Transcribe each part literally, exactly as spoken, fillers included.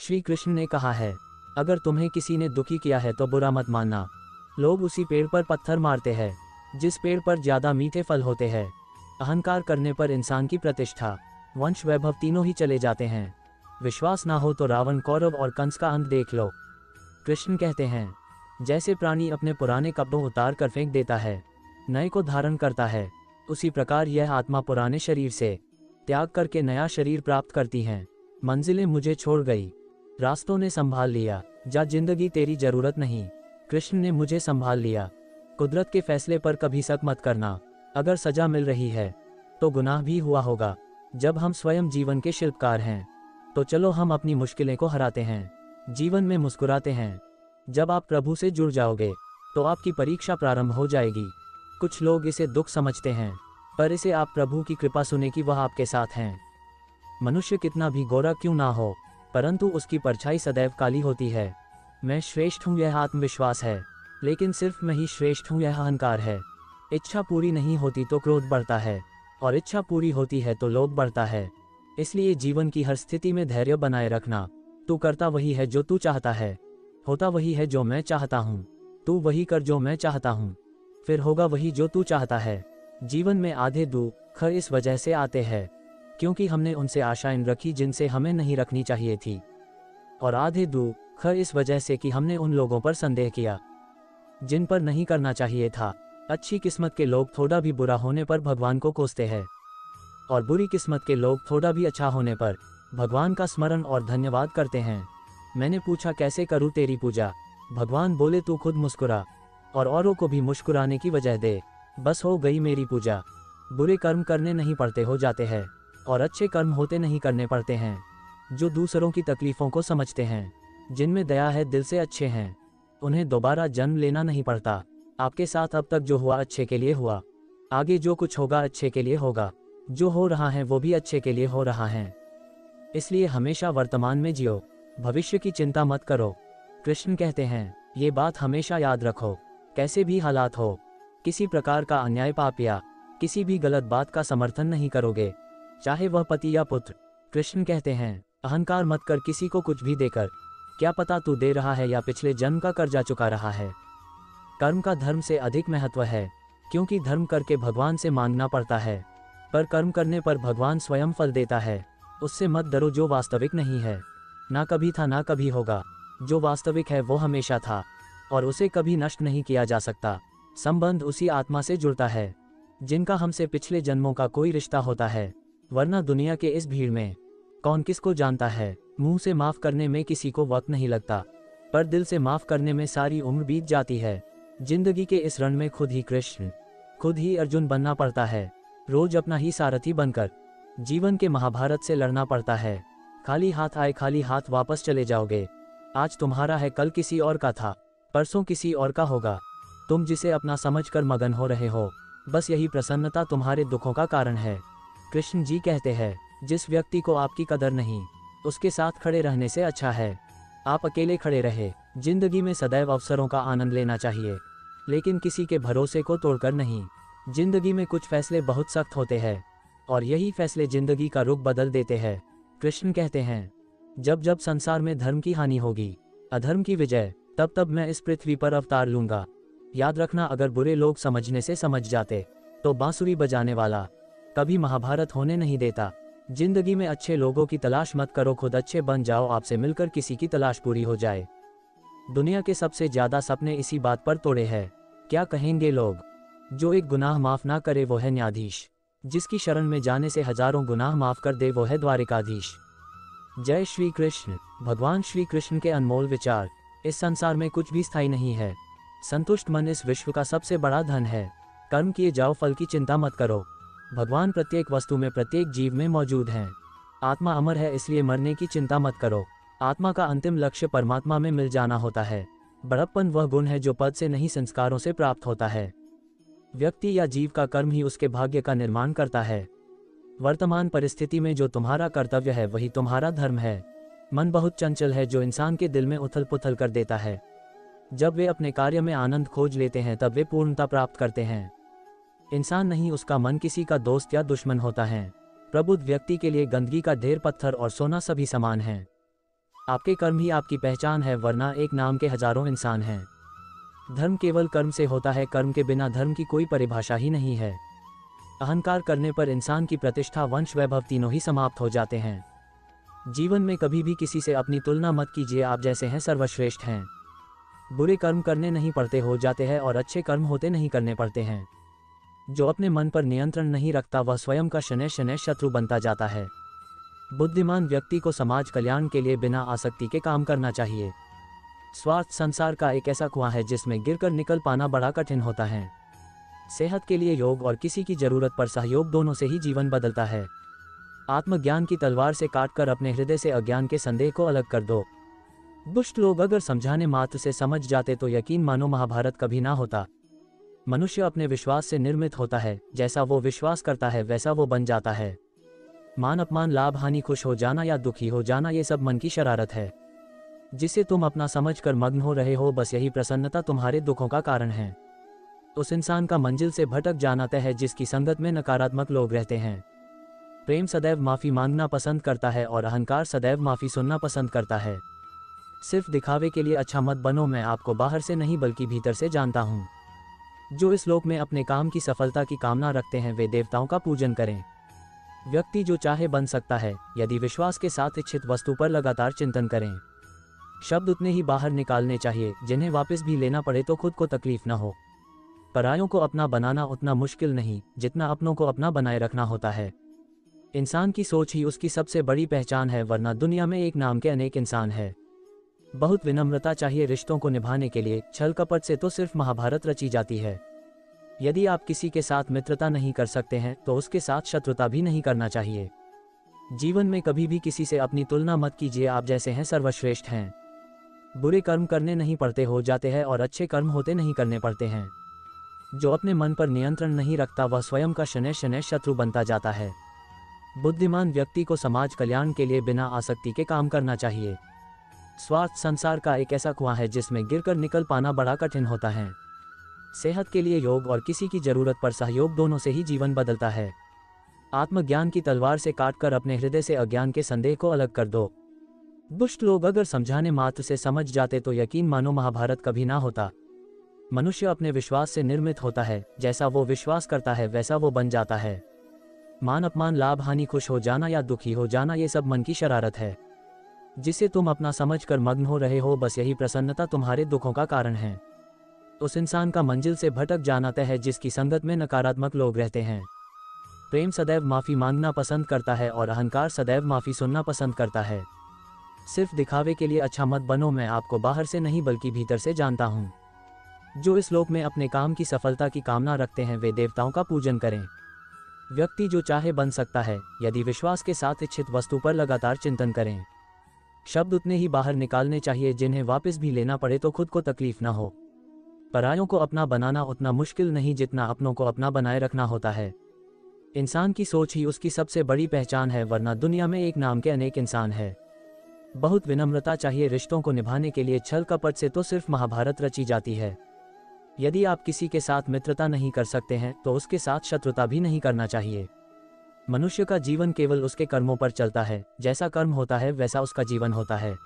श्री कृष्ण ने कहा है, अगर तुम्हें किसी ने दुखी किया है तो बुरा मत मानना। लोग उसी पेड़ पर पत्थर मारते हैं जिस पेड़ पर ज़्यादा मीठे फल होते हैं। अहंकार करने पर इंसान की प्रतिष्ठा, वंश, वैभव तीनों ही चले जाते हैं। विश्वास ना हो तो रावण, कौरव और कंस का अंत देख लो। कृष्ण कहते हैं, जैसे प्राणी अपने पुराने कपड़ों उतार कर फेंक देता है, नए को धारण करता है, उसी प्रकार यह आत्मा पुराने शरीर से त्याग करके नया शरीर प्राप्त करती है। मंजिलें मुझे छोड़ गई, रास्तों ने संभाल लिया, जा जिंदगी तेरी जरूरत नहीं, कृष्ण ने मुझे संभाल लिया। कुदरत के फैसले पर कभी शक मत करना। अगर सजा मिल रही है तो गुनाह भी हुआ होगा। जब हम स्वयं जीवन के शिल्पकार हैं तो चलो हम अपनी मुश्किलें को हराते हैं, जीवन में मुस्कुराते हैं। जब आप प्रभु से जुड़ जाओगे तो आपकी परीक्षा प्रारंभ हो जाएगी। कुछ लोग इसे दुख समझते हैं, पर इसे आप प्रभु की कृपा सुने कि वह आपके साथ हैं। मनुष्य कितना भी गोरा क्यों ना हो, परंतु उसकी परछाई सदैव काली होती है। मैं श्रेष्ठ हूँ यह आत्मविश्वास है, लेकिन सिर्फ मैं ही श्रेष्ठ हूँ यह अहंकार है। इच्छा पूरी नहीं होती तो क्रोध बढ़ता है, और इच्छा पूरी होती है तो लोभ बढ़ता है। इसलिए जीवन की हर स्थिति में धैर्य बनाए रखना। तू करता वही है जो तू चाहता है, होता वही है जो मैं चाहता हूँ, तू वही कर जो मैं चाहता हूँ, फिर होगा वही जो तू चाहता है। जीवन में आधे दुख इस वजह से आते हैं क्योंकि हमने उनसे आशाएं रखी जिनसे हमें नहीं रखनी चाहिए थी, और आधे दुख इस वजह से कि हमने उन लोगों पर संदेह किया जिन पर नहीं करना चाहिए था। अच्छी किस्मत के लोग थोड़ा भी बुरा होने पर भगवान को कोसते हैं, और बुरी किस्मत के लोग थोड़ा भी अच्छा होने पर भगवान का स्मरण और धन्यवाद करते हैं। मैंने पूछा, कैसे करूँ तेरी पूजा? भगवान बोले, तू खुद मुस्कुरा और औरों को भी मुस्कुराने की वजह दे, बस हो गई मेरी पूजा। बुरे कर्म करने नहीं पड़ते हो जाते हैं, और अच्छे कर्म होते नहीं करने पड़ते हैं। जो दूसरों की तकलीफ़ों को समझते हैं, जिनमें दया है, दिल से अच्छे हैं, उन्हें दोबारा जन्म लेना नहीं पड़ता। आपके साथ अब तक जो हुआ अच्छे के लिए हुआ, आगे जो कुछ होगा अच्छे के लिए होगा, जो हो रहा है वो भी अच्छे के लिए हो रहा है। इसलिए हमेशा वर्तमान में जियो, भविष्य की चिंता मत करो। कृष्ण कहते हैं, ये बात हमेशा याद रखो, कैसे भी हालात हो, किसी प्रकार का अन्याय, पाप या किसी भी गलत बात का समर्थन नहीं करोगे, चाहे वह पति या पुत्र। कृष्ण कहते हैं, अहंकार मत कर किसी को कुछ भी देकर, क्या पता तू दे रहा है या पिछले जन्म का कर्जा चुका रहा है। कर्म का धर्म से अधिक महत्व है, क्योंकि धर्म करके भगवान से मांगना पड़ता है, पर कर्म करने पर भगवान स्वयं फल देता है। उससे मत डरो जो वास्तविक नहीं है, ना कभी था ना कभी होगा। जो वास्तविक है वो हमेशा था, और उसे कभी नष्ट नहीं किया जा सकता। संबंध उसी आत्मा से जुड़ता है जिनका हमसे पिछले जन्मों का कोई रिश्ता होता है, वरना दुनिया के इस भीड़ में कौन किसको जानता है। मुंह से माफ़ करने में किसी को वक्त नहीं लगता, पर दिल से माफ़ करने में सारी उम्र बीत जाती है। जिंदगी के इस रण में खुद ही कृष्ण, खुद ही अर्जुन बनना पड़ता है। रोज अपना ही सारथी बनकर जीवन के महाभारत से लड़ना पड़ता है। खाली हाथ आए, खाली हाथ वापस चले जाओगे। आज तुम्हारा है, कल किसी और का था, परसों किसी और का होगा। तुम जिसे अपना समझकर मगन हो रहे हो, बस यही प्रसन्नता तुम्हारे दुखों का कारण है। कृष्ण जी कहते हैं, जिस व्यक्ति को आपकी कदर नहीं, उसके साथ खड़े रहने से अच्छा है आप अकेले खड़े रहे। जिंदगी में सदैव अवसरों का आनंद लेना चाहिए, लेकिन किसी के भरोसे को तोड़कर नहीं। जिंदगी में कुछ फैसले बहुत सख्त होते हैं, और यही फैसले जिंदगी का रुख बदल देते हैं। कृष्ण कहते हैं, जब जब संसार में धर्म की हानि होगी, अधर्म की विजय, तब तब मैं इस पृथ्वी पर अवतार लूँगा। याद रखना, अगर बुरे लोग समझने से समझ जाते तो बांसुरी बजाने वाला कभी महाभारत होने नहीं देता। जिंदगी में अच्छे लोगों की तलाश मत करो, खुद अच्छे बन जाओ, आपसे मिलकर किसी की तलाश पूरी हो जाए। दुनिया के सबसे ज़्यादा सपने इसी बात पर तोड़े हैं, क्या कहेंगे लोग। जो एक गुनाह माफ़ ना करे वो है न्यायाधीश, जिसकी शरण में जाने से हजारों गुनाह माफ़ कर दे वो है द्वारिकाधीश। जय श्री कृष्ण। भगवान श्री कृष्ण के अनमोल विचार। इस संसार में कुछ भी स्थायी नहीं है। संतुष्ट मन इस विश्व का सबसे बड़ा धन है। कर्म किए जाओ, फल की चिंता मत करो। भगवान प्रत्येक वस्तु में, प्रत्येक जीव में मौजूद हैं। आत्मा अमर है, इसलिए मरने की चिंता मत करो। आत्मा का अंतिम लक्ष्य परमात्मा में मिल जाना होता है। बड़प्पन वह गुण है जो पद से नहीं, संस्कारों से प्राप्त होता है। व्यक्ति या जीव का कर्म ही उसके भाग्य का निर्माण करता है। वर्तमान परिस्थिति में जो तुम्हारा कर्तव्य है वही तुम्हारा धर्म है। मन बहुत चंचल है, जो इंसान के दिल में उथल पुथल कर देता है। जब वे अपने कार्य में आनंद खोज लेते हैं, तब वे पूर्णता प्राप्त करते हैं। इंसान नहीं, उसका मन किसी का दोस्त या दुश्मन होता है। प्रबुद्ध व्यक्ति के लिए गंदगी का ढेर पत्थर और सोना सभी समान है। आपके कर्म ही आपकी पहचान है, वरना एक नाम के हजारों इंसान हैं। धर्म केवल कर्म से होता है, कर्म के बिना धर्म की कोई परिभाषा ही नहीं है। अहंकार करने पर इंसान की प्रतिष्ठा, वंश, वैभव तीनों ही समाप्त हो जाते हैं। जीवन में कभी भी किसी से अपनी तुलना मत कीजिए, आप जैसे हैं सर्वश्रेष्ठ हैं। बुरे कर्म करने नहीं पड़ते हो जाते हैं और अच्छे कर्म होते नहीं करने पड़ते हैं। जो अपने मन पर नियंत्रण नहीं रखता वह स्वयं का शनैः शनैः शत्रु बनता जाता है। बुद्धिमान व्यक्ति को समाज कल्याण के लिए बिना आसक्ति के काम करना चाहिए। स्वार्थ संसार का एक ऐसा कुआं है जिसमें गिरकर निकल पाना बड़ा कठिन होता है। सेहत के लिए योग और किसी की जरूरत पर सहयोग, दोनों से ही जीवन बदलता है। आत्मज्ञान की तलवार से काटकर अपने हृदय से अज्ञान के संदेह को अलग कर दो। दुष्ट लोग अगर समझाने मात्र से समझ जाते तो यकीन मानो महाभारत कभी ना होता। मनुष्य अपने विश्वास से निर्मित होता है, जैसा वो विश्वास करता है वैसा वो बन जाता है। मान अपमान, लाभ हानि, खुश हो जाना या दुखी हो जाना, ये सब मन की शरारत है जिसे तुम अपना समझ कर मग्न हो रहे हो। बस यही प्रसन्नता तुम्हारे दुखों का कारण है। उस इंसान का मंजिल से भटक जाना तय है जिसकी संगत में नकारात्मक लोग रहते हैं। प्रेम सदैव माफ़ी मांगना पसंद करता है और अहंकार सदैव माफ़ी सुनना पसंद करता है। सिर्फ दिखावे के लिए अच्छा मत बनो, मैं आपको बाहर से नहीं बल्कि भीतर से जानता हूँ। जो इस लोक में अपने काम की सफलता की कामना रखते हैं वे देवताओं का पूजन करें। व्यक्ति जो चाहे बन सकता है यदि विश्वास के साथ इच्छित वस्तु पर लगातार चिंतन करें। शब्द उतने ही बाहर निकालने चाहिए जिन्हें वापस भी लेना पड़े तो खुद को तकलीफ न हो। परायों को अपना बनाना उतना मुश्किल नहीं जितना अपनों को अपना बनाए रखना होता है। इंसान की सोच ही उसकी सबसे बड़ी पहचान है, वरना दुनिया में एक नाम के अनेक इंसान हैं। बहुत विनम्रता चाहिए रिश्तों को निभाने के लिए, छल कपट से तो सिर्फ महाभारत रची जाती है। यदि आप किसी के साथ मित्रता नहीं कर सकते हैं तो उसके साथ शत्रुता भी नहीं करना चाहिए। जीवन में कभी भी किसी से अपनी तुलना मत कीजिए, आप जैसे हैं सर्वश्रेष्ठ हैं। बुरे कर्म करने नहीं पड़ते हो जाते हैं और अच्छे कर्म होते नहीं करने पड़ते हैं। जो अपने मन पर नियंत्रण नहीं रखता वह स्वयं का शनैः शनैः शत्रु बनता जाता है। बुद्धिमान व्यक्ति को समाज कल्याण के लिए बिना आसक्ति के काम करना चाहिए। स्वार्थ संसार का एक ऐसा कुआं है जिसमें गिरकर निकल पाना बड़ा कठिन होता है। सेहत के लिए योग और किसी की जरूरत पर सहयोग, दोनों से ही जीवन बदलता है। आत्मज्ञान की तलवार से काटकर अपने हृदय से अज्ञान के संदेह को अलग कर दो। दुष्ट लोग अगर समझाने मात्र से समझ जाते तो यकीन मानो महाभारत कभी ना होता। मनुष्य अपने विश्वास से निर्मित होता है, जैसा वो विश्वास करता है वैसा वो बन जाता है। मान अपमान, लाभ हानि, खुश हो जाना या दुखी हो जाना, ये सब मन की शरारत है जिसे तुम अपना समझ कर मग्न हो रहे हो। बस यही प्रसन्नता तुम्हारे दुखों का कारण है। उस इंसान का मंजिल से भटक जाना तय है जिसकी संगत में नकारात्मक लोग रहते हैं। प्रेम सदैव माफ़ी मांगना पसंद करता है और अहंकार सदैव माफ़ी सुनना पसंद करता है। सिर्फ दिखावे के लिए अच्छा मत बनो, मैं आपको बाहर से नहीं बल्कि भीतर से जानता हूँ। जो इस लोक में अपने काम की सफलता की कामना रखते हैं वे देवताओं का पूजन करें। व्यक्ति जो चाहे बन सकता है यदि विश्वास के साथ इच्छित वस्तु पर लगातार चिंतन करें। शब्द उतने ही बाहर निकालने चाहिए जिन्हें वापस भी लेना पड़े तो खुद को तकलीफ न हो। परायों को अपना बनाना उतना मुश्किल नहीं जितना अपनों को अपना बनाए रखना होता है। इंसान की सोच ही उसकी सबसे बड़ी पहचान है, वरना दुनिया में एक नाम के अनेक इंसान हैं। बहुत विनम्रता चाहिए रिश्तों को निभाने के लिए, छल कपट से तो सिर्फ महाभारत रची जाती है। यदि आप किसी के साथ मित्रता नहीं कर सकते हैं तो उसके साथ शत्रुता भी नहीं करना चाहिए। मनुष्य का जीवन केवल उसके कर्मों पर चलता है, जैसा कर्म होता है वैसा उसका जीवन होता है।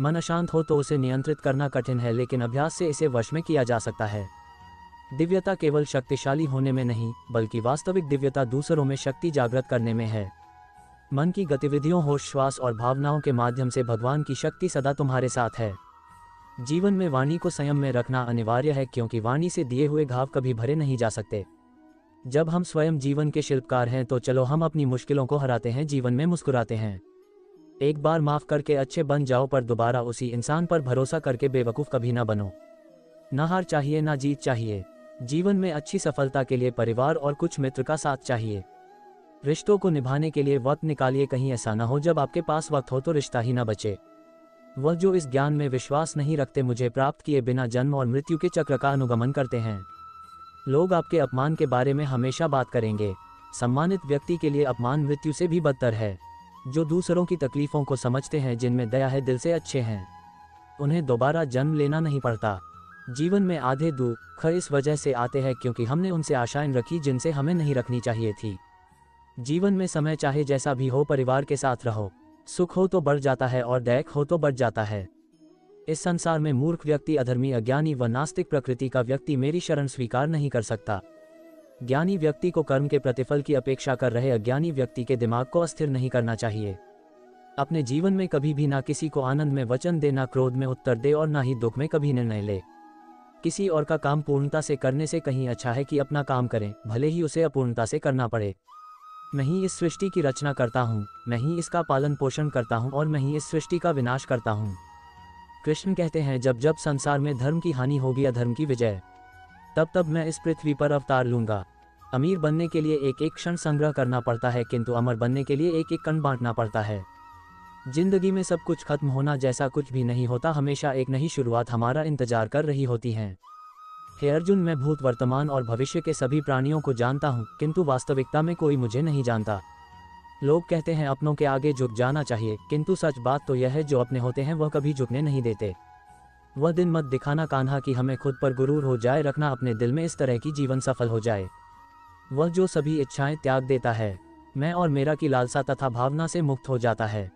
मन अशांत हो तो उसे नियंत्रित करना कठिन है, लेकिन अभ्यास से इसे वश में किया जा सकता है। दिव्यता केवल शक्तिशाली होने में नहीं बल्कि वास्तविक दिव्यता दूसरों में शक्ति जागृत करने में है। मन की गतिविधियों, होश, श्वास और भावनाओं के माध्यम से भगवान की शक्ति सदा तुम्हारे साथ है। जीवन में वाणी को संयम में रखना अनिवार्य है, क्योंकि वाणी से दिए हुए घाव कभी भरे नहीं जा सकते। जब हम स्वयं जीवन के शिल्पकार हैं तो चलो हम अपनी मुश्किलों को हराते हैं, जीवन में मुस्कुराते हैं। एक बार माफ़ करके अच्छे बन जाओ, पर दोबारा उसी इंसान पर भरोसा करके बेवकूफ़ कभी ना बनो। ना हार चाहिए ना जीत चाहिए। जीवन में अच्छी सफलता के लिए परिवार और कुछ मित्र का साथ चाहिए। रिश्तों को निभाने के लिए वक्त निकालिए, कहीं ऐसा ना हो जब आपके पास वक्त हो तो रिश्ता ही ना बचे। वह जो इस ज्ञान में विश्वास नहीं रखते मुझे प्राप्त किए बिना जन्म और मृत्यु के चक्र का अनुगमन करते हैं। लोग आपके अपमान के बारे में हमेशा बात करेंगे। सम्मानित व्यक्ति के लिए अपमान मृत्यु से भी बदतर है। जो दूसरों की तकलीफ़ों को समझते हैं, जिनमें दया है, दिल से अच्छे हैं, उन्हें दोबारा जन्म लेना नहीं पड़ता। जीवन में आधे दुख इस वजह से आते हैं क्योंकि हमने उनसे आशाएं रखी जिनसे हमें नहीं रखनी चाहिए थी। जीवन में समय चाहे जैसा भी हो परिवार के साथ रहो, सुख हो तो बढ़ जाता है और दैख हो तो बढ़ जाता है। इस संसार में मूर्ख व्यक्ति, अधर्मी, अज्ञानी व नास्तिक प्रकृति का व्यक्ति मेरी शरण स्वीकार नहीं कर सकता। ज्ञानी व्यक्ति को कर्म के प्रतिफल की अपेक्षा कर रहे अज्ञानी व्यक्ति के दिमाग को अस्थिर नहीं करना चाहिए। अपने जीवन में कभी भी ना किसी को आनंद में वचन दे, ना क्रोध में उत्तर दे और ना ही दुख में कभी निर्णय ले। किसी और का काम पूर्णता से करने से कहीं अच्छा है कि अपना काम करें, भले ही उसे अपूर्णता से करना पड़े। मैं ही इस सृष्टि की रचना करता हूँ, मैं ही इसका पालन पोषण करता हूँ और मैं ही इस सृष्टि का विनाश करता हूँ। कृष्ण कहते हैं, जब जब संसार में धर्म की हानि होगी, अधर्म की विजय, तब तब मैं इस पृथ्वी पर अवतार लूंगा। अमीर बनने के लिए एक एक क्षण संग्रह करना पड़ता है, किंतु अमर बनने के लिए एक एक कण बांटना पड़ता है। जिंदगी में सब कुछ खत्म होना जैसा कुछ भी नहीं होता, हमेशा एक नई शुरुआत हमारा इंतजार कर रही होती है। हे अर्जुन, मैं भूत, वर्तमान और भविष्य के सभी प्राणियों को जानता हूँ, किंतु वास्तविकता में कोई मुझे नहीं जानता। लोग कहते हैं अपनों के आगे झुक जाना चाहिए, किंतु सच बात तो यह है जो अपने होते हैं वह कभी झुकने नहीं देते। वह दिन मत दिखाना कान्हा कि हमें खुद पर गुरूर हो जाए, रखना अपने दिल में इस तरह की जीवन सफल हो जाए। वह जो सभी इच्छाएं त्याग देता है, मैं और मेरा की लालसा तथा भावना से मुक्त हो जाता है,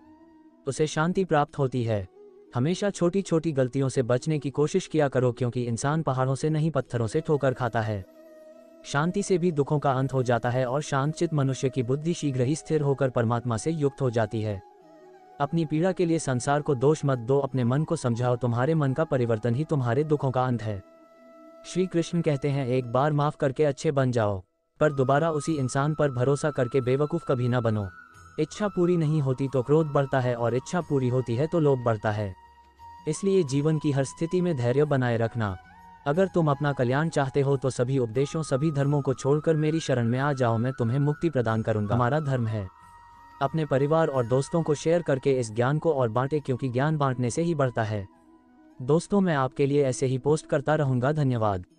उसे शांति प्राप्त होती है। हमेशा छोटी छोटी गलतियों से बचने की कोशिश किया करो, क्योंकि इंसान पहाड़ों से नहीं पत्थरों से ठोकर खाता है। शांति से भी दुखों का अंत हो जाता है और शांतचित मनुष्य की बुद्धि शीघ्र ही स्थिर होकर परमात्मा से युक्त हो जाती है। अपनी पीड़ा के लिए संसार को दोष मत दो, अपने मन को समझाओ, तुम्हारे मन का परिवर्तन ही तुम्हारे दुखों का अंत है। श्री कृष्ण कहते हैं, एक बार माफ करके अच्छे बन जाओ, पर दोबारा उसी इंसान पर भरोसा करके बेवकूफ कभी न बनो। इच्छा पूरी नहीं होती तो क्रोध बढ़ता है और इच्छा पूरी होती है तो लोभ बढ़ता है। इसलिए जीवन की हर स्थिति में धैर्य बनाए रखना। अगर तुम अपना कल्याण चाहते हो तो सभी उपदेशों, सभी धर्मों को छोड़कर मेरी शरण में आ जाओ, मैं तुम्हें मुक्ति प्रदान करूंगा, हमारा धर्म है। अपने परिवार और दोस्तों को शेयर करके इस ज्ञान को और बांटें, क्योंकि ज्ञान बांटने से ही बढ़ता है। दोस्तों, मैं आपके लिए ऐसे ही पोस्ट करता रहूंगा। धन्यवाद।